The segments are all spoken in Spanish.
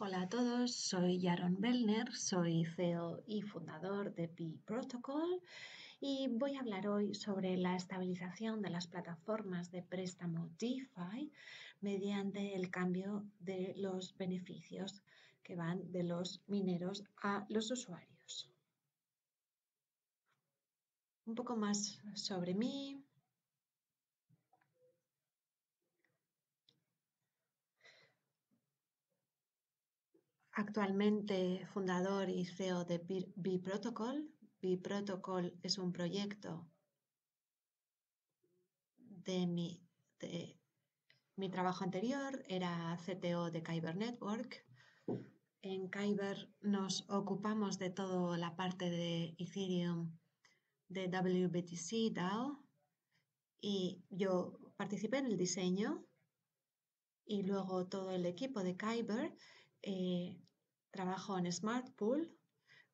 Hola a todos, soy Yaron Velner, soy CEO y fundador de B Protocol y voy a hablar hoy sobre la estabilización de las plataformas de préstamo DeFi mediante el cambio de los beneficios que van de los mineros a los usuarios. Un poco más sobre mí. Actualmente fundador y CEO de B Protocol. B Protocol es un proyecto de mi trabajo anterior, era CTO de Kyber Network. En Kyber nos ocupamos de toda la parte de Ethereum de WBTC DAO y yo participé en el diseño y luego todo el equipo de Kyber. Trabajo en Smart Pool,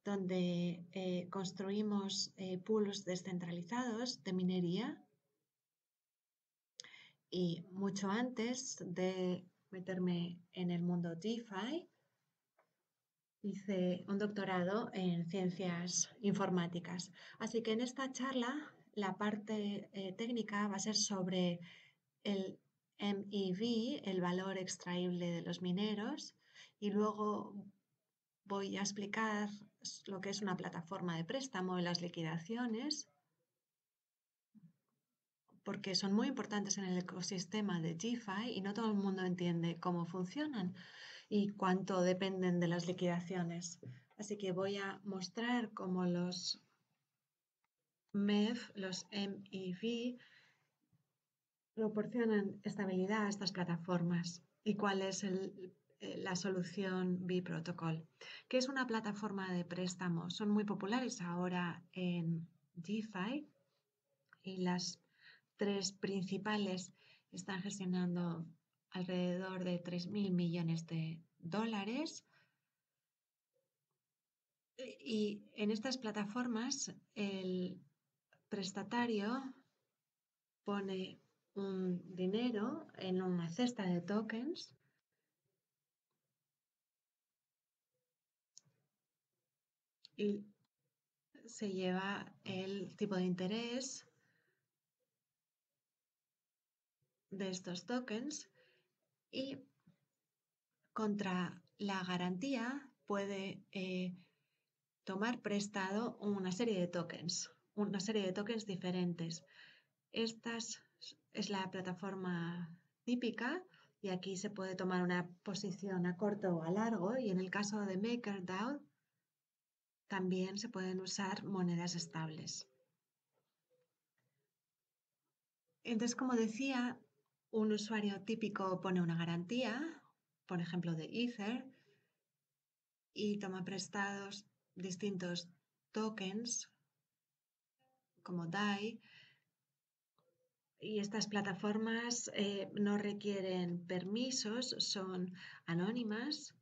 donde construimos pools descentralizados de minería. Y mucho antes de meterme en el mundo DeFi, hice un doctorado en ciencias informáticas. Así que en esta charla la parte técnica va a ser sobre el MEV, el valor extraíble de los mineros, y luego voy a explicar lo que es una plataforma de préstamo y las liquidaciones, porque son muy importantes en el ecosistema de DeFi y no todo el mundo entiende cómo funcionan y cuánto dependen de las liquidaciones. Así que voy a mostrar cómo los MEV, los MEV, proporcionan estabilidad a estas plataformas y cuál es la solución B Protocol, que es una plataforma de préstamo. Son muy populares ahora en DeFi y las tres principales están gestionando alrededor de 3.000 millones de dólares. Y en estas plataformas el prestatario pone un dinero en una cesta de tokens y se lleva el tipo de interés de estos tokens y contra la garantía puede tomar prestado una serie de tokens diferentes. Esta es la plataforma típica y aquí se puede tomar una posición a corto o a largo, y en el caso de MakerDAO también se pueden usar monedas estables. Entonces, como decía, un usuario típico pone una garantía, por ejemplo de Ether, y toma prestados distintos tokens como DAI. Y estas plataformas no requieren permisos, son anónimas.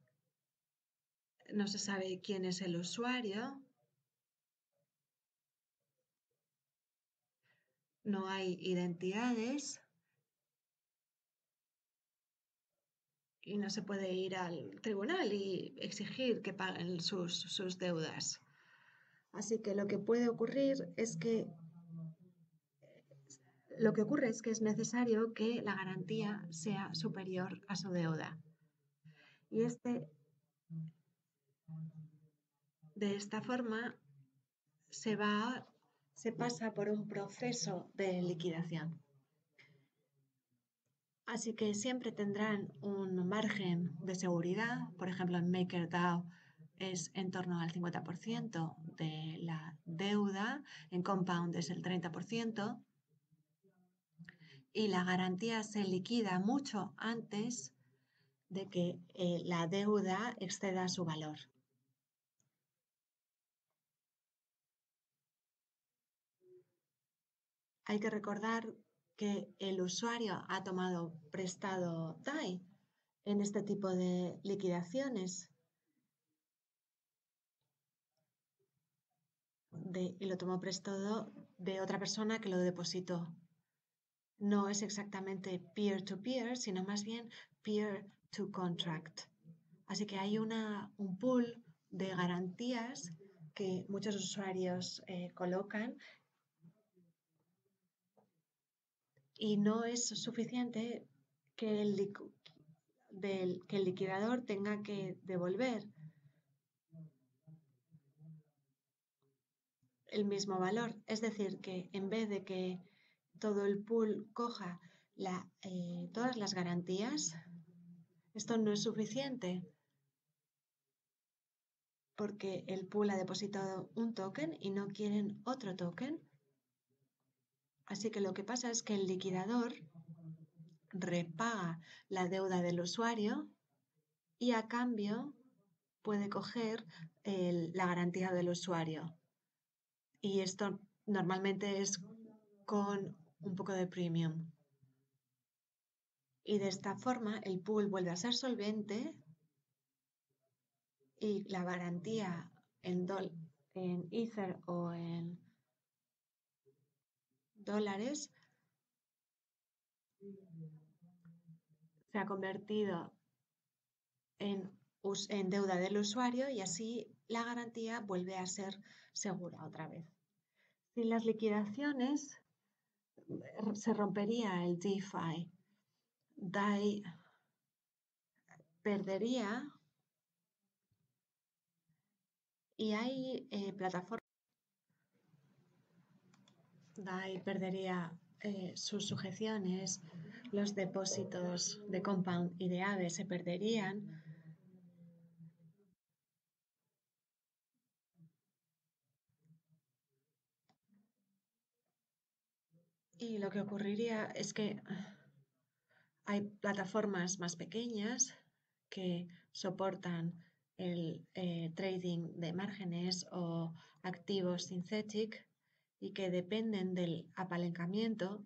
No se sabe quién es el usuario, no hay identidades y no se puede ir al tribunal y exigir que paguen sus deudas. Así que lo que ocurre es que es necesario que la garantía sea superior a su deuda. Y de esta forma se pasa por un proceso de liquidación. Así que siempre tendrán un margen de seguridad. Por ejemplo, en MakerDAO es en torno al 50% de la deuda, en Compound es el 30%, y la garantía se liquida mucho antes de que la deuda exceda su valor. Hay que recordar que el usuario ha tomado prestado DAI en este tipo de liquidaciones y lo tomó prestado de otra persona que lo depositó. No es exactamente peer-to-peer, sino más bien peer-to-contract. Así que hay un pool de garantías que muchos usuarios colocan y no es suficiente que el liquidador tenga que devolver el mismo valor. Es decir, que en vez de que todo el pool coja todas las garantías, esto no es suficiente porque el pool ha depositado un token y no quieren otro token. Así que lo que pasa es que el liquidador repaga la deuda del usuario y a cambio puede coger la garantía del usuario. Y esto normalmente es con un poco de premium. Y de esta forma el pool vuelve a ser solvente y la garantía en Ether o en dólares se ha convertido en deuda del usuario y así la garantía vuelve a ser segura otra vez. Sin las liquidaciones se rompería el DeFi. DAI perdería y hay plataformas. DAI perdería sus sujeciones, los depósitos de Compound y de AVE se perderían. Y lo que ocurriría es que hay plataformas más pequeñas que soportan el trading de márgenes o activos sintéticos y que dependen del apalancamiento.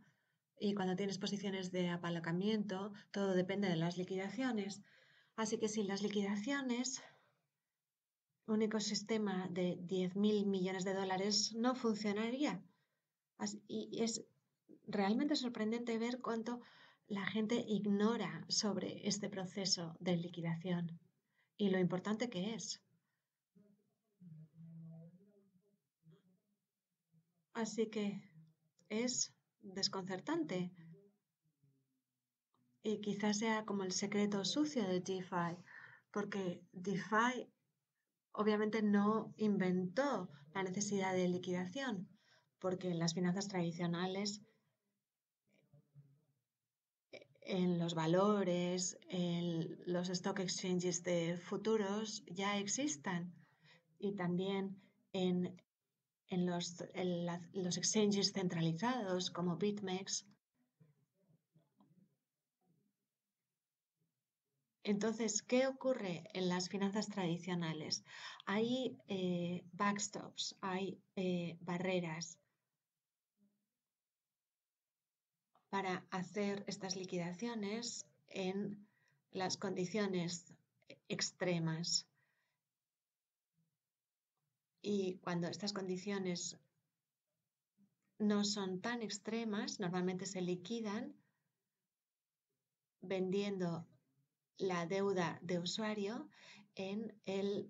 Y cuando tienes posiciones de apalancamiento, todo depende de las liquidaciones. Así que sin las liquidaciones, un ecosistema de 10.000 millones de dólares no funcionaría. Y es realmente sorprendente ver cuánto la gente ignora sobre este proceso de liquidación y lo importante que es. Así que es desconcertante y quizás sea como el secreto sucio de DeFi, porque DeFi obviamente no inventó la necesidad de liquidación, porque en las finanzas tradicionales, en los valores, en los stock exchanges de futuros ya existan y también en los exchanges centralizados como BitMEX. Entonces, ¿qué ocurre en las finanzas tradicionales? Hay backstops, hay barreras para hacer estas liquidaciones en las condiciones extremas. Y cuando estas condiciones no son tan extremas, normalmente se liquidan vendiendo la deuda de usuario en el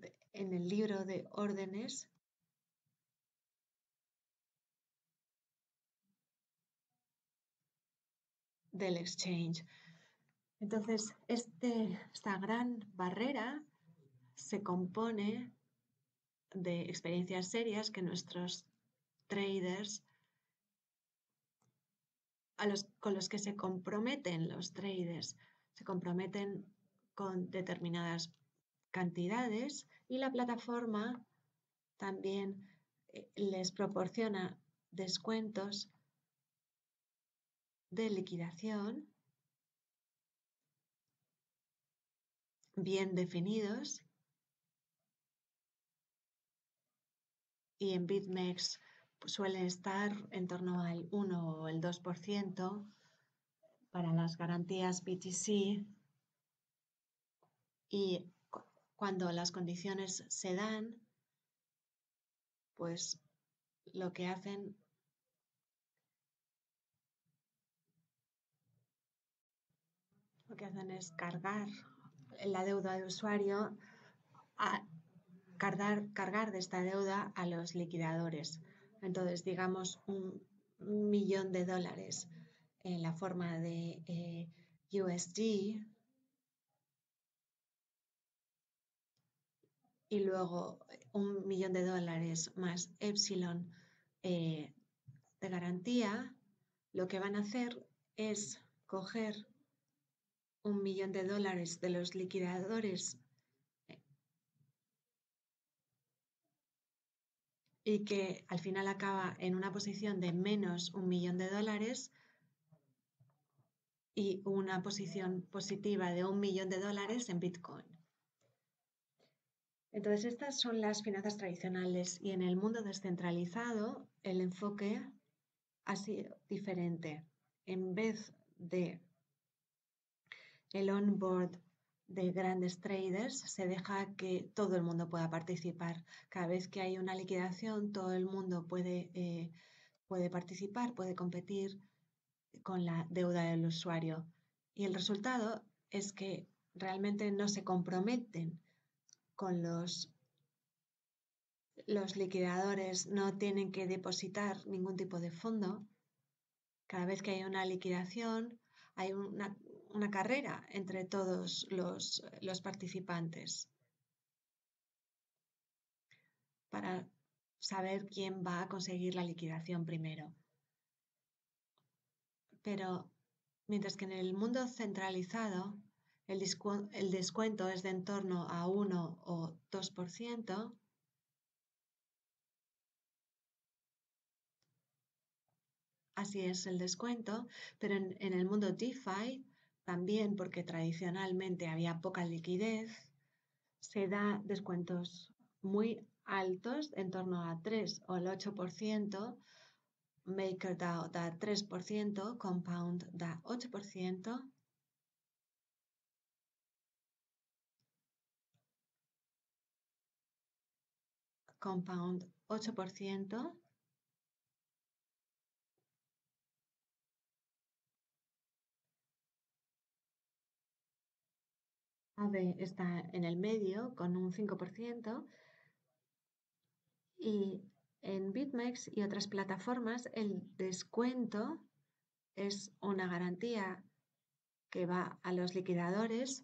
libro de órdenes. Del exchange. Entonces, esta gran barrera se compone de experiencias serias que nuestros traders, con los que se comprometen los traders, se comprometen con determinadas cantidades y la plataforma también les proporciona descuentos de liquidación bien definidos y en BitMEX suele estar en torno al 1 o el 2% para las garantías BTC y cuando las condiciones se dan, pues lo que hacen es cargar la deuda de usuario a cargar de esta deuda a los liquidadores. Entonces, digamos, $1.000.000 en la forma de USD y luego $1.000.000 más Epsilon de garantía. Lo que van a hacer es coger $1.000.000 de los liquidadores y que al final acaba en una posición de menos $1.000.000 y una posición positiva de $1.000.000 en Bitcoin. Entonces, estas son las finanzas tradicionales y en el mundo descentralizado el enfoque ha sido diferente. En vez de el onboard de grandes traders, se deja que todo el mundo pueda participar. Cada vez que hay una liquidación, todo el mundo puede participar, puede competir con la deuda del usuario. Y el resultado es que realmente no se comprometen con los liquidadores, no tienen que depositar ningún tipo de fondo. Cada vez que hay una liquidación, hay una carrera entre todos los participantes para saber quién va a conseguir la liquidación primero. Pero mientras que en el mundo centralizado el descuento es de en torno a 1 o 2%, así es el descuento, pero en el mundo DeFi, también porque tradicionalmente había poca liquidez, se da descuentos muy altos, en torno a 3 o el 8%, MakerDAO da 3%, Compound da 8%, Compound 8%, AVE está en el medio con un 5% y en BitMEX y otras plataformas el descuento es una garantía que va a los liquidadores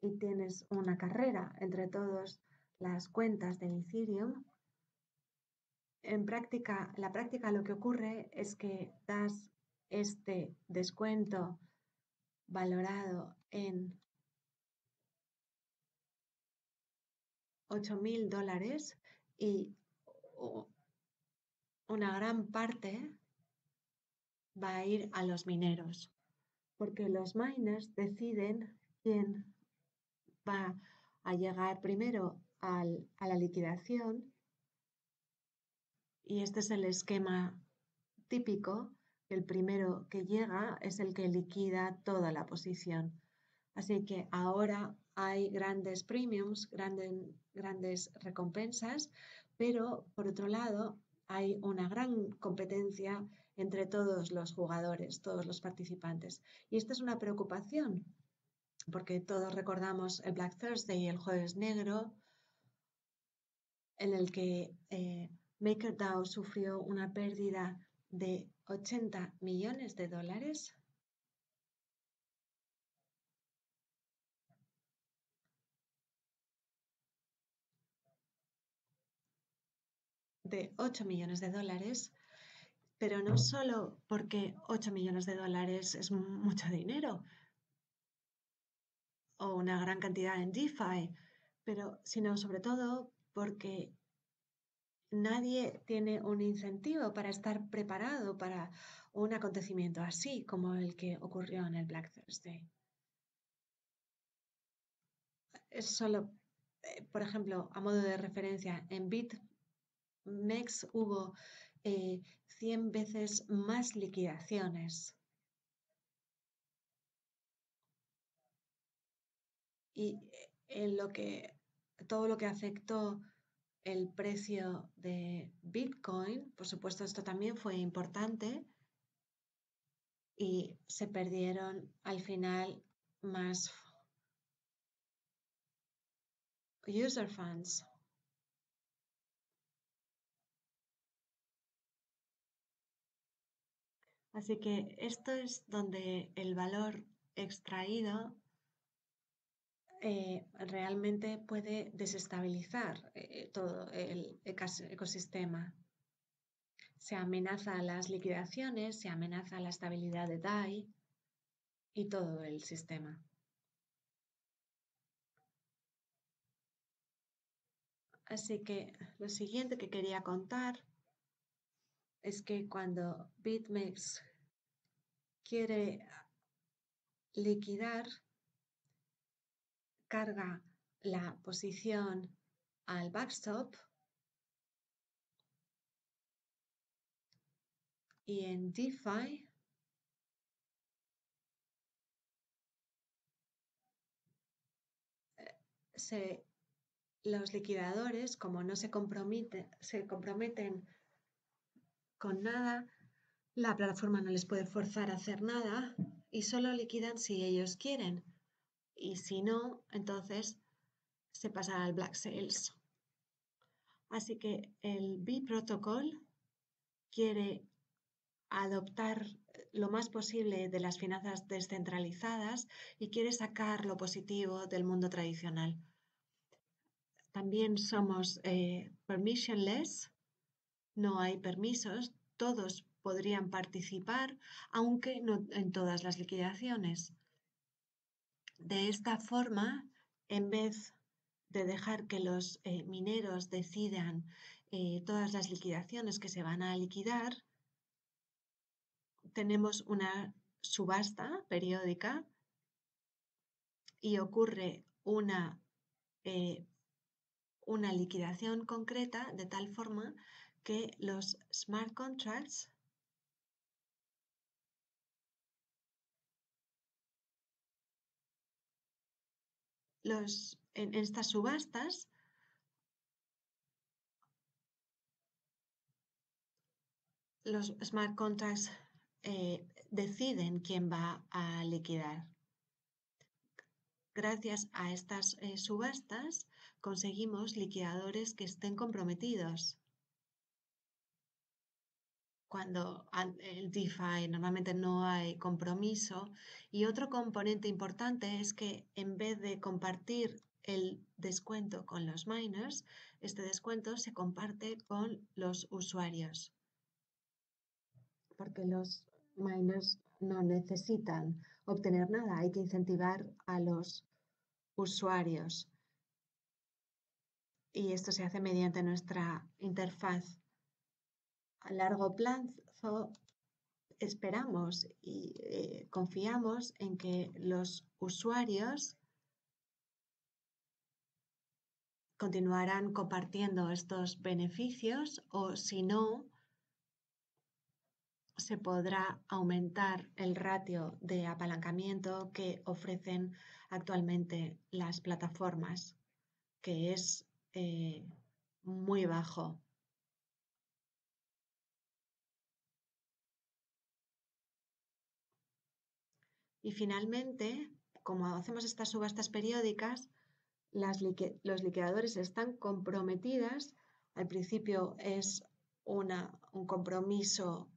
y tienes una carrera entre todas las cuentas de Ethereum. En la práctica lo que ocurre es que das este descuento valorado en $8.000 y una gran parte va a ir a los mineros, porque los miners deciden quién va a llegar primero a la liquidación y este es el esquema típico. El primero que llega es el que liquida toda la posición. Así que ahora hay grandes premiums, grandes recompensas, pero por otro lado hay una gran competencia entre todos los jugadores, todos los participantes. Y esta es una preocupación, porque todos recordamos el Black Thursday y el Jueves Negro, en el que MakerDAO sufrió una pérdida de $80 millones. De $8 millones, pero no solo porque $8 millones es mucho dinero o una gran cantidad en DeFi, sino sobre todo porque nadie tiene un incentivo para estar preparado para un acontecimiento así como el que ocurrió en el Black Thursday. Es solo, por ejemplo, a modo de referencia, en BitMEX hubo 100 veces más liquidaciones y todo lo que afectó el precio de Bitcoin, por supuesto esto también fue importante y se perdieron al final más user funds. Así que esto es donde el valor extraído realmente puede desestabilizar todo el ecosistema. Se amenaza las liquidaciones, se amenaza la estabilidad de DAI y todo el sistema. Así que lo siguiente que quería contar es que cuando BitMEX quiere liquidar, carga la posición al backstop y en DeFi los liquidadores, como no se comprometen con nada, la plataforma no les puede forzar a hacer nada y solo liquidan si ellos quieren. Y si no, entonces se pasa al Black Sales. Así que el B Protocol quiere adoptar lo más posible de las finanzas descentralizadas y quiere sacar lo positivo del mundo tradicional. También somos permissionless, no hay permisos, todos podrían participar, aunque no en todas las liquidaciones. De esta forma, en vez de dejar que los mineros decidan todas las liquidaciones que se van a liquidar, tenemos una subasta periódica y ocurre una liquidación concreta de tal forma que los smart contracts en estas subastas los smart contracts deciden quién va a liquidar. Gracias a estas subastas conseguimos liquidadores que estén comprometidos. Cuando el DeFi normalmente no hay compromiso. Y otro componente importante es que en vez de compartir el descuento con los miners, este descuento se comparte con los usuarios. Porque los miners no necesitan obtener nada, hay que incentivar a los usuarios. Y esto se hace mediante nuestra interfaz. A largo plazo esperamos y confiamos en que los usuarios continuarán compartiendo estos beneficios o si no, se podrá aumentar el ratio de apalancamiento que ofrecen actualmente las plataformas, que es muy bajo. Y finalmente, como hacemos estas subastas periódicas, los liquidadores están comprometidas. Al principio es un compromiso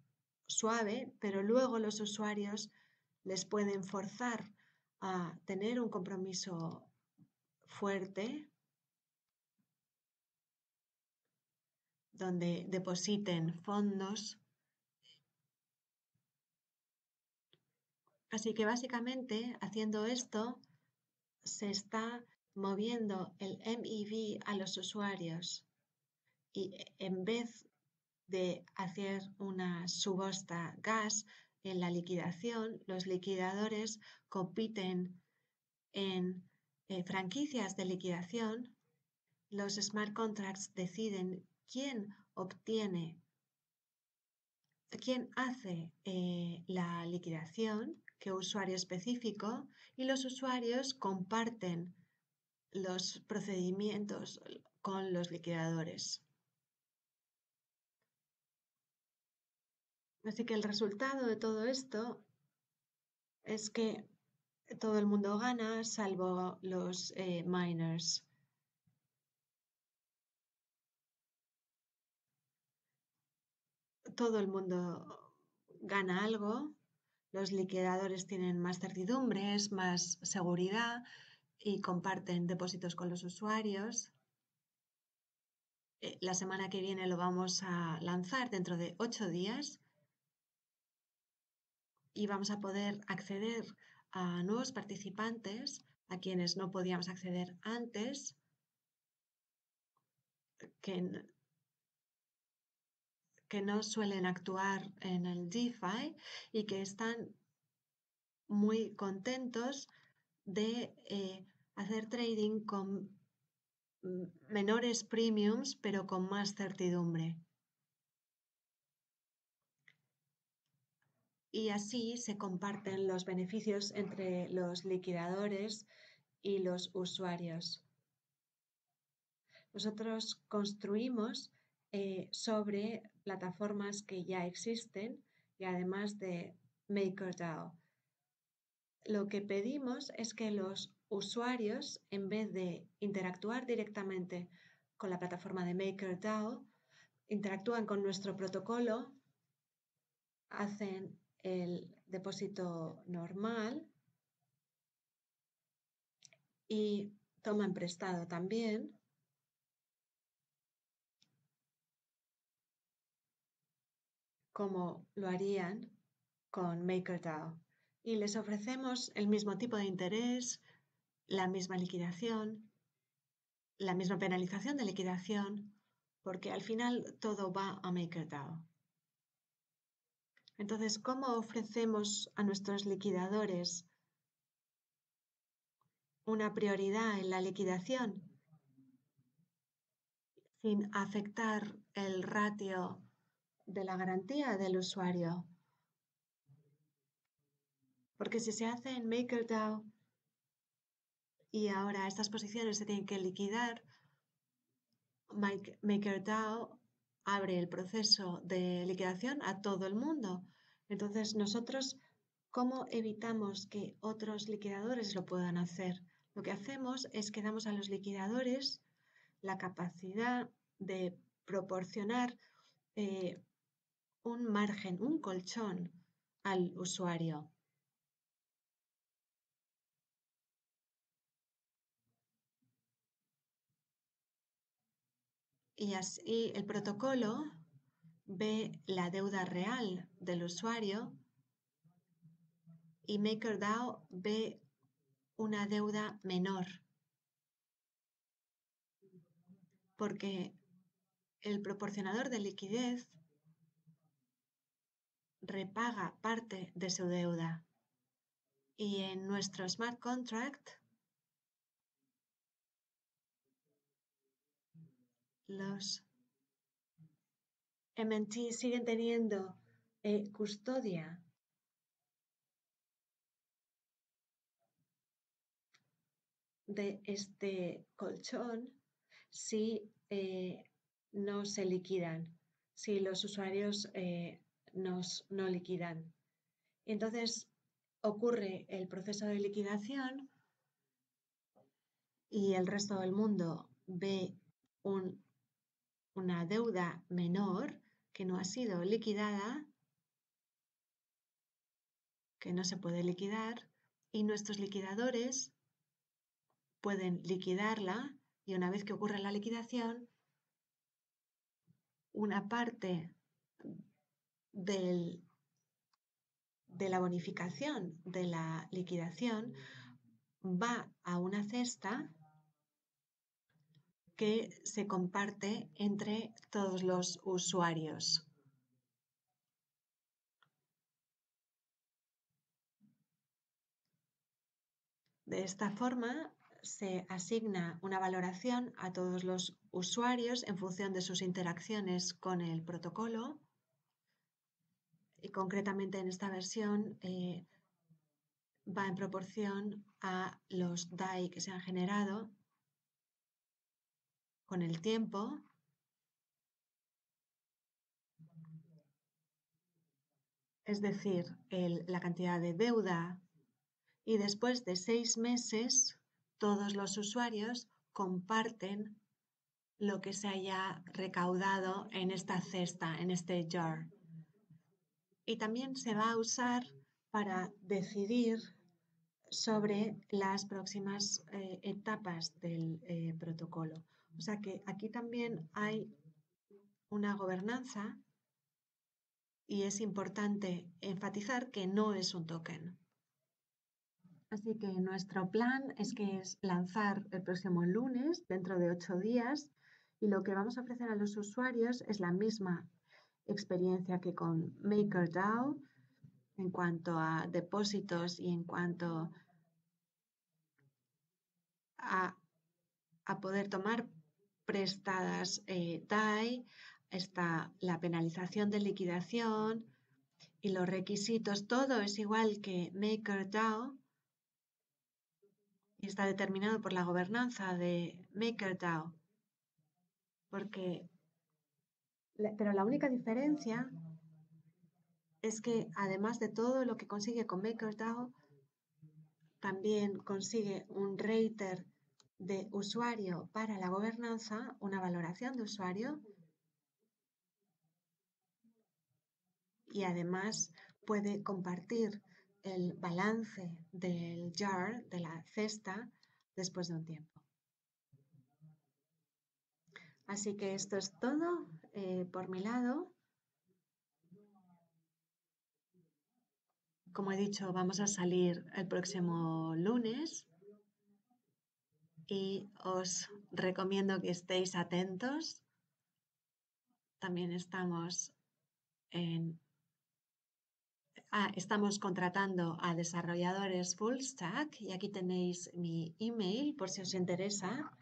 suave, pero luego los usuarios les pueden forzar a tener un compromiso fuerte donde depositen fondos. Así que básicamente haciendo esto se está moviendo el MEV a los usuarios y en vez de hacer una subasta gas en la liquidación, los liquidadores compiten en franquicias de liquidación. Los smart contracts deciden quién obtiene, quién hace la liquidación, qué usuario específico, y los usuarios comparten los procedimientos con los liquidadores. Así que el resultado de todo esto es que todo el mundo gana, salvo los miners. todo el mundo gana algo, los liquidadores tienen más certidumbres, más seguridad y comparten depósitos con los usuarios. La semana que viene lo vamos a lanzar dentro de 8 días y vamos a poder acceder a nuevos participantes, a quienes no podíamos acceder antes, que no suelen actuar en el DeFi y que están muy contentos de hacer trading con menores premiums, pero con más certidumbre. Y así se comparten los beneficios entre los liquidadores y los usuarios. Nosotros construimos sobre plataformas que ya existen y además de MakerDAO. Lo que pedimos es que los usuarios, en vez de interactuar directamente con la plataforma de MakerDAO, interactúan con nuestro protocolo, hacen el depósito normal y toman prestado también. Como lo harían con MakerDAO. Y les ofrecemos el mismo tipo de interés, la misma liquidación, la misma penalización de liquidación, porque al final todo va a MakerDAO. Entonces, ¿cómo ofrecemos a nuestros liquidadores una prioridad en la liquidación sin afectar el ratio de la garantía del usuario? Porque si se hace en MakerDAO y ahora estas posiciones se tienen que liquidar, MakerDAO abre el proceso de liquidación a todo el mundo. Entonces, nosotros, ¿cómo evitamos que otros liquidadores lo puedan hacer? Lo que hacemos es que damos a los liquidadores la capacidad de proporcionar un margen, un colchón al usuario. Y así el protocolo ve la deuda real del usuario y MakerDAO ve una deuda menor, porque el proporcionador de liquidez repaga parte de su deuda. Y en nuestro smart contract, los MNT siguen teniendo custodia de este colchón si no se liquidan, si los usuarios no liquidan. Entonces ocurre el proceso de liquidación y el resto del mundo ve una deuda menor que no ha sido liquidada, que no se puede liquidar, y nuestros liquidadores pueden liquidarla y una vez que ocurre la liquidación, una parte de la bonificación de la liquidación va a una cesta que se comparte entre todos los usuarios. De esta forma se asigna una valoración a todos los usuarios en función de sus interacciones con el protocolo. Y concretamente en esta versión va en proporción a los DAI que se han generado con el tiempo. Es decir, la cantidad de deuda. Y después de 6 meses, todos los usuarios comparten lo que se haya recaudado en esta cesta, en este jar. y también se va a usar para decidir sobre las próximas etapas del protocolo. O sea que aquí también hay una gobernanza y es importante enfatizar que no es un token. Así que nuestro plan es que es lanzar el próximo lunes, dentro de 8 días, y lo que vamos a ofrecer a los usuarios es la misma experiencia que con MakerDAO en cuanto a depósitos y en cuanto a poder tomar prestadas DAI, está la penalización de liquidación y los requisitos. Todo es igual que MakerDAO y está determinado por la gobernanza de MakerDAO. Pero la única diferencia es que además de todo lo que consigue con MakerDAO, también consigue un rater de usuario para la gobernanza, una valoración de usuario, y además puede compartir el balance del jar, de la cesta, después de un tiempo. Así que esto es todo por mi lado. Como he dicho, vamos a salir el próximo lunes y os recomiendo que estéis atentos. También estamos contratando a desarrolladores full stack y aquí tenéis mi email por si os interesa.